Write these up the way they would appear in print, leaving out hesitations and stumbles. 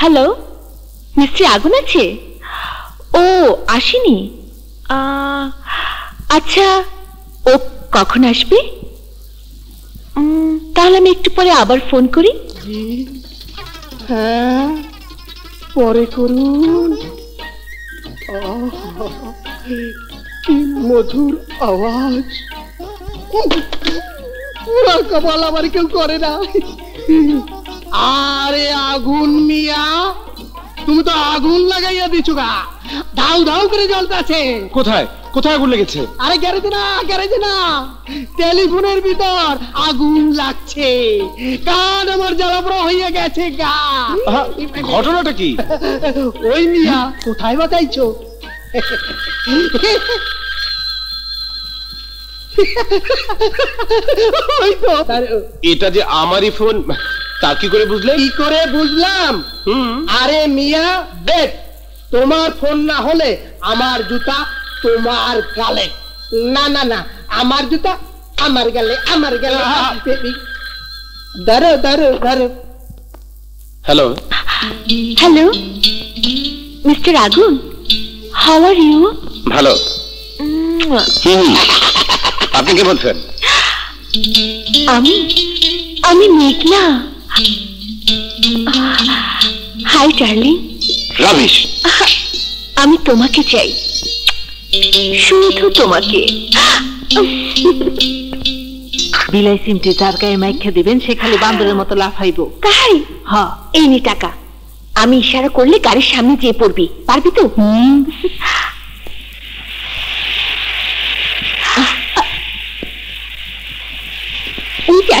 Hello, মিস্ত্রি আগুন আছে? ও আসেনি? আচ্ছা, ও কখন আসবে? তাহলে আমি একটু পরে আবার ফোন করি। হ্যাঁ, পরে করুন। কি মধুর আওয়াজ! পুরা কপাল আমার কেউ করে না। আরে আগুন মিয়া, তুমি তো আগুন লাগাইয়া দিচ্ছ গা, ধাউ ধাউ করে জ্বলতেছে। কোথায় কোথায় আগুন লেগেছে? আরে গ্যারেজে না, গ্যারেজে না, টেলিফোনের ভিতর আগুন লাগছে। কান আমার জ্বালাপোড়া হইয়া গেছে গা। ঘটনাটা কি? ওই মিয়া, কোথায় বাঁচাইছো? এটা যে আমারই ফোন, তা কি করে বুঝলে? কি করে বুঝলাম? আরে মিয়া দেখ, তোমার ফোন না হলে আমার জুতা তোমার গালে। না না না, আমার জুতা আমার গালে, আমার গালে। ধরো ধরো ধরো। হ্যালো হ্যালো, মিস্টার আগুন, হাউ আর ইউ? ভালো। আপনি কে বলছেন? আমি মেঘনা। High Charlie. রমেশ, আমি তোমাকে চাই, শুধু তোমাকে। বিলাই সিমটি যার গায়ে মাইখা দিবেন, সে খালি বান্দরের মতো লাফাইব। তাই? হ্যাঁ। এই নি টাকা, আমি ইশারা করলে গাড়ির সামনে যেয়ে পড়বি, পারবি তো?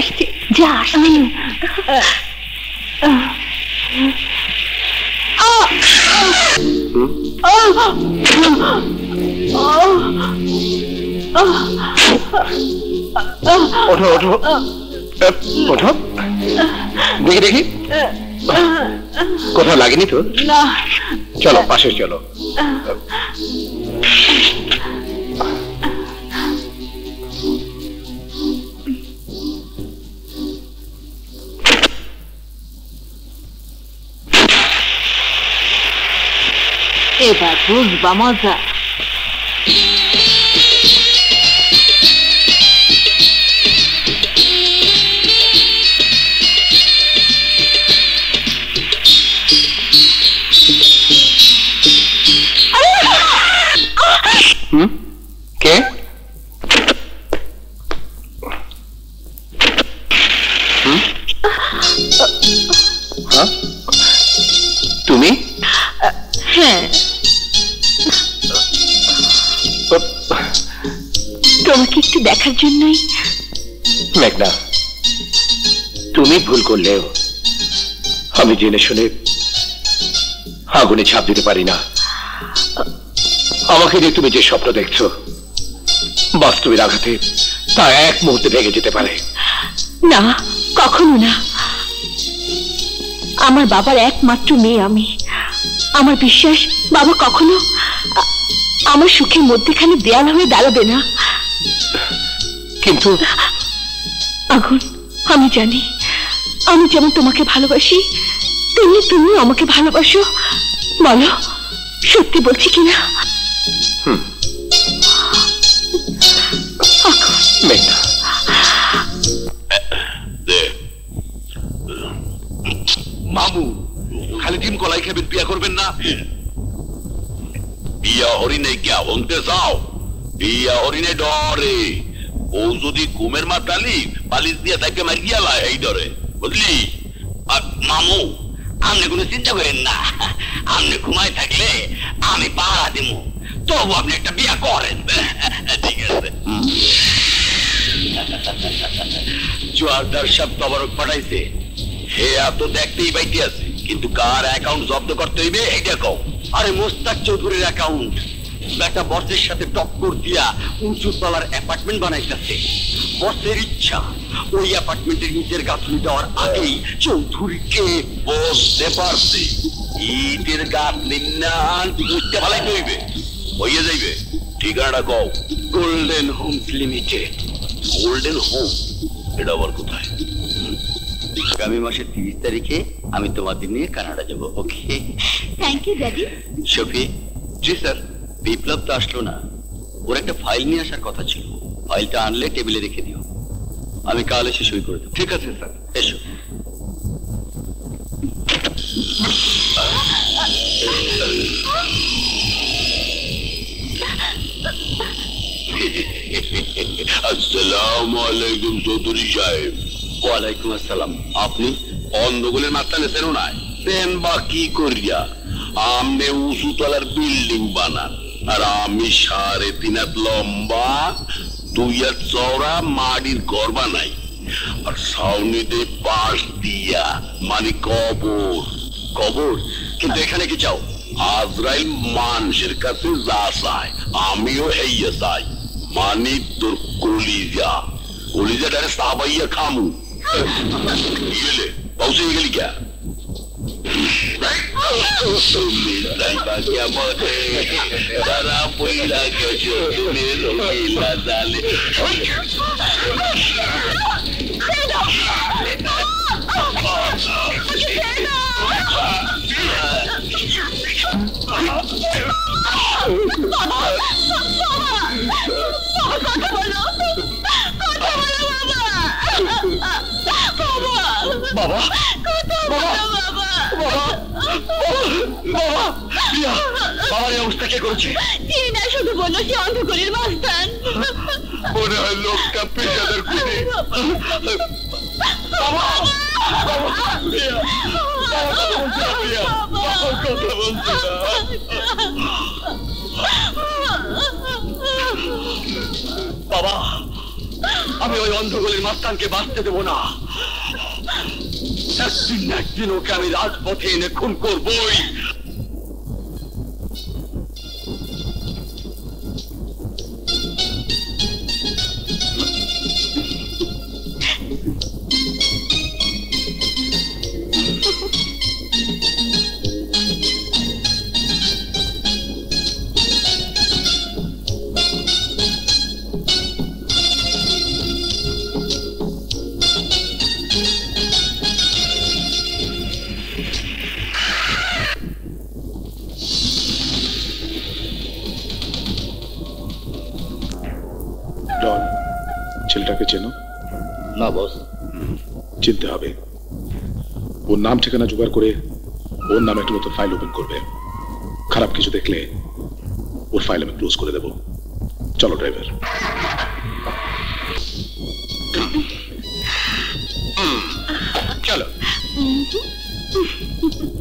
আসছে যা, আসছে। দেখি দেখি, কোথাও লাগেনি তো? চলো পাশে চলো। এবার বুঝবা মজা। কে? তুমি? হ্যাঁ। তোমাকে একটু দেখার জন্যই। মেঘনা, তুমি ভুল করলেও আমি জেনে শুনে আগুনে ঝাঁপ দিতে পারি না। আমাকে দিয়ে তুমি যে স্বপ্ন দেখছো, বাস্তবের আঘাতে তা এক মুহূর্তে ভেঙে যেতে পারে। না, কখনো না। আমার বাবার একমাত্র মেয়ে আমি। আমার বিশ্বাস, বাবা কখনো আমার সুখের মধ্যেখানে দেয়াল হয়ে দাঁড়াবে না। কিন্তু আগুন, আমি জানি আমি যেমন তোমাকে ভালোবাসি, তেমনি তুমি আমাকে ভালোবাসো। বলো, সত্যি বলছি কিনা? মামু, খালি ডিম কলাই খাবেন, বিয়া করবেন না? বিয়া হরিণে গিয়া হনতে চাও? বিয়া হরিণে ডরে, ও যদি কুমের মাতালি বালিশ দিয়ে তাকে মারিয়া লায়, এই ডরে, বুঝলি? আর মামু, আপনি কোনো চিন্তা করেন না, আপনি ঘুমায় থাকলে আমি পাড়া দিব, তবু আপনি একটা বিয়া করেন। ঠিক আছে। জোয়ারদার সব তবরক পাঠাইছে, সে এত দেখতেই পাইতে আছে, কিন্তু কার অ্যাকাউন্ট জব্দ করতে হইবে এইটা কও। আরে মোস্তাক চৌধুরীর অ্যাকাউন্ট, একটা বর্ষের সাথে টক্কর দিয়া উঁচু তলার অ্যাপার্টমেন্ট বানাইতেছে। বর্ষের ইচ্ছা ওই অ্যাপার্টমেন্টের নিজের গাঁথনি দেওয়ার আগেই চৌধুরীকে বসতে পারছে। ইটের গাঁথনি না বুঝতে ভালাই হইবে, হইয়া যাইবে। ঠিকানাটা কও। Golden homes limited. Golden home? এটা আবার কোথায়? আগামী মাসের 30 তারিখে আমি তোমাদের নিয়ে কানাডা যাব। Okay, thank you daddy. Shafi, জি স্যার। বিপ্লব তো আসলো না, ওর একটা ফাইল নিয়ে আসার কথা ছিল, ফাইলটা আনলে টেবিলে রেখে দিও, আমি কাল এসে সই করে দেবো। ঠিক আছে স্যার, এসো। আসসালামু আলাইকুম চৌধুরী সাহেব। ওয়ালাইকুম আসসালাম। আপনি অন্ধগুলের মাত্রা নেছেন না পেন বা কি করিয়া? আমনে উঁচু তলার বিল্ডিং বানান, আর আমি 3.5 হাত লম্বা 2 হাত চওড়া মাটির ঘর বানাই, আর ছাউনিতে পাশ দিয়া মানে কবর। কবর? কিন্তু এখানে কি চাও? আজরাইল মানুষের কাছে যা চায় আমিও হেইয়া চাই, মানে তোর কলিজা। কলিজাটা সাবাইয়া খামু। গেলে পৌঁছে গেলি কে? বাবা আমি ওই অন্ধগলির মাস্তানকে বাঁচতে দেবো না। একদিন না একদিন ওকে আমি রাজপথে এনে খুন করবই। চিনতে হবে, ওর নাম ঠিকানা জোগাড় করে ওর নামে একটা নতুন ফাইল ওপেন করবে। খারাপ কিছু দেখলে ওর ফাইল আমি ক্লোজ করে দেব। চলো ড্রাইভার। চলো।